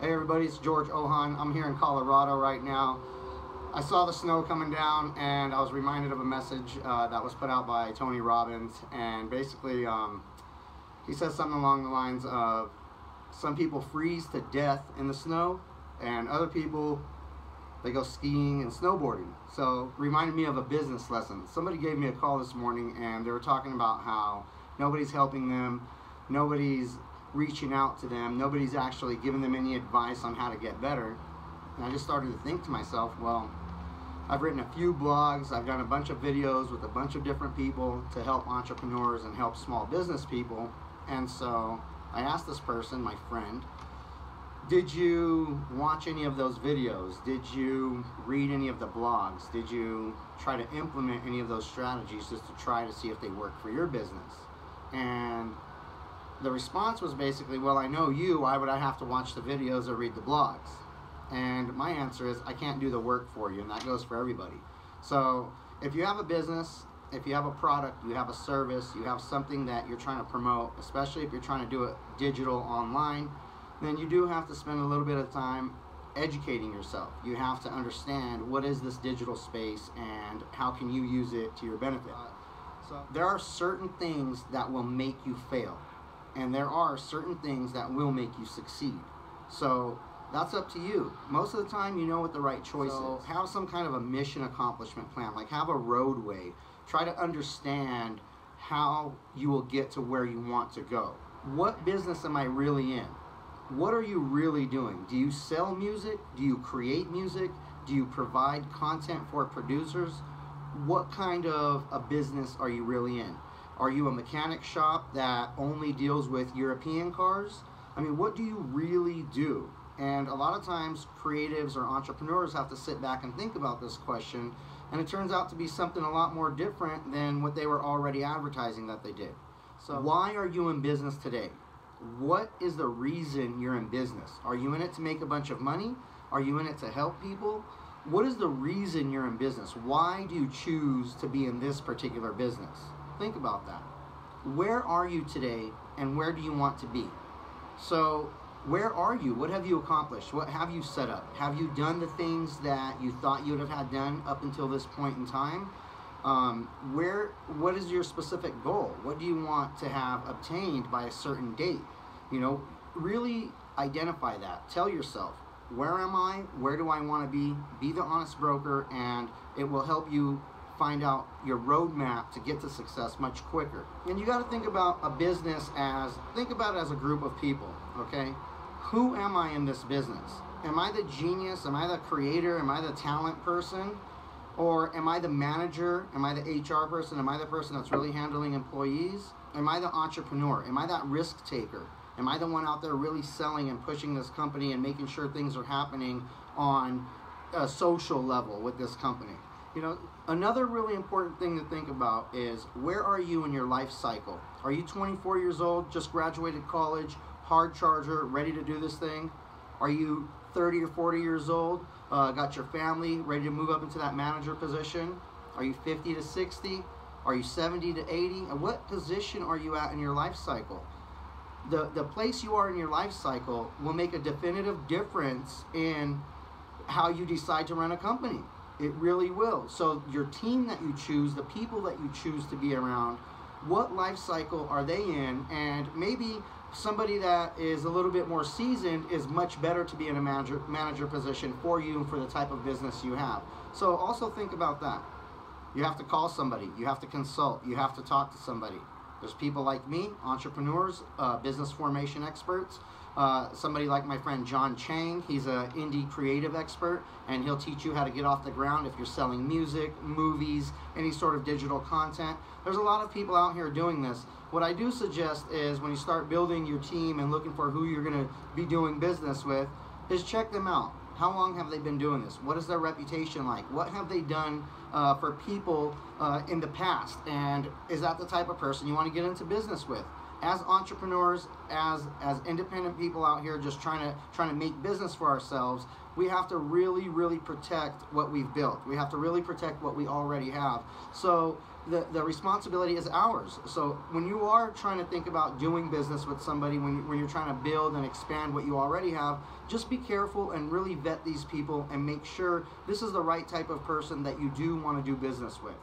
Hey everybody, it's George Ohan. I'm here in Colorado right now. I saw the snow coming down and I was reminded of a message that was put out by Tony Robbins, and basically he says something along the lines of some people freeze to death in the snow and other people, they go skiing and snowboarding. So reminded me of a business lesson. Somebody gave me a call this morning and they were talking about how nobody's helping them, nobody's reaching out to them, nobody's actually giving them any advice on how to get better. And I just started to think to myself, well, I've written a few blogs, I've done a bunch of videos with a bunch of different people to help entrepreneurs and help small business people. And so I asked this person, my friend, did you watch any of those videos? Did you read any of the blogs? Did you try to implement any of those strategies just to try to see if they work for your business? And the response was basically, well, I know you, why would I have to watch the videos or read the blogs? And my answer is, I can't do the work for you, and that goes for everybody. So if you have a business, if you have a product, you have a service, you have something that you're trying to promote, especially if you're trying to do it digital online, then you do have to spend a little bit of time educating yourself. You have to understand what is this digital space and how can you use it to your benefit. So there are certain things that will make you fail, and there are certain things that will make you succeed. So that's up to you. Most of the time you know what the right choice is. Have some kind of a mission accomplishment plan, like have a roadway. Try to understand how you will get to where you want to go. What business am I really in? What are you really doing? Do you sell music? Do you create music? Do you provide content for producers? What kind of a business are you really in? Are you a mechanic shop that only deals with European cars? I mean, what do you really do? And a lot of times creatives or entrepreneurs have to sit back and think about this question, and it turns out to be something a lot more different than what they were already advertising that they did. So why are you in business today? What is the reason you're in business? Are you in it to make a bunch of money? Are you in it to help people? What is the reason you're in business? Why do you choose to be in this particular business? Think about that. Where are you today and where do you want to be? So where are you? What have you accomplished? What have you set up? Have you done the things that you thought you would have had done up until this point in time? What is your specific goal? What do you want to have obtained by a certain date? You know, really identify that. Tell yourself, where am I? Where do I want to be? Be the honest broker, and it will help you find out your roadmap to get to success much quicker. And you got to think about a business as, think about it as a group of people, okay? Who am I in this business? Am I the genius? Am I the creator? Am I the talent person? Or am I the manager? Am I the HR person? Am I the person that's really handling employees? Am I the entrepreneur? Am I that risk taker? Am I the one out there really selling and pushing this company and making sure things are happening on a social level with this company? You know, another really important thing to think about is, where are you in your life cycle? Are you 24 years old, just graduated college, hard charger, ready to do this thing? Are you 30 or 40 years old, got your family, ready to move up into that manager position? Are you 50 to 60? Are you 70 to 80? And what position are you at in your life cycle? The place you are in your life cycle will make a definitive difference in how you decide to run a company. It really will. So your team that you choose, the people that you choose to be around, what life cycle are they in? And maybe somebody that is a little bit more seasoned is much better to be in a manager position for you and for the type of business you have. So also think about that. You have to call somebody. You have to consult. You have to talk to somebody. There's people like me, entrepreneurs, business formation experts. Somebody like my friend John Chang, he's an indie creative expert, and he'll teach you how to get off the ground if you're selling music, movies, any sort of digital content. There's a lot of people out here doing this. What I do suggest is, when you start building your team and looking for who you're going to be doing business with, is check them out. How long have they been doing this? What is their reputation like? What have they done for people in the past? And is that the type of person you want to get into business with? as entrepreneurs, as independent people out here just trying to make business for ourselves, we have to really protect what we've built. We have to really protect what we already have. So the responsibility is ours. So when you are trying to think about doing business with somebody, when you're trying to build and expand what you already have, just be careful and really vet these people and make sure this is the right type of person that you do want to do business with.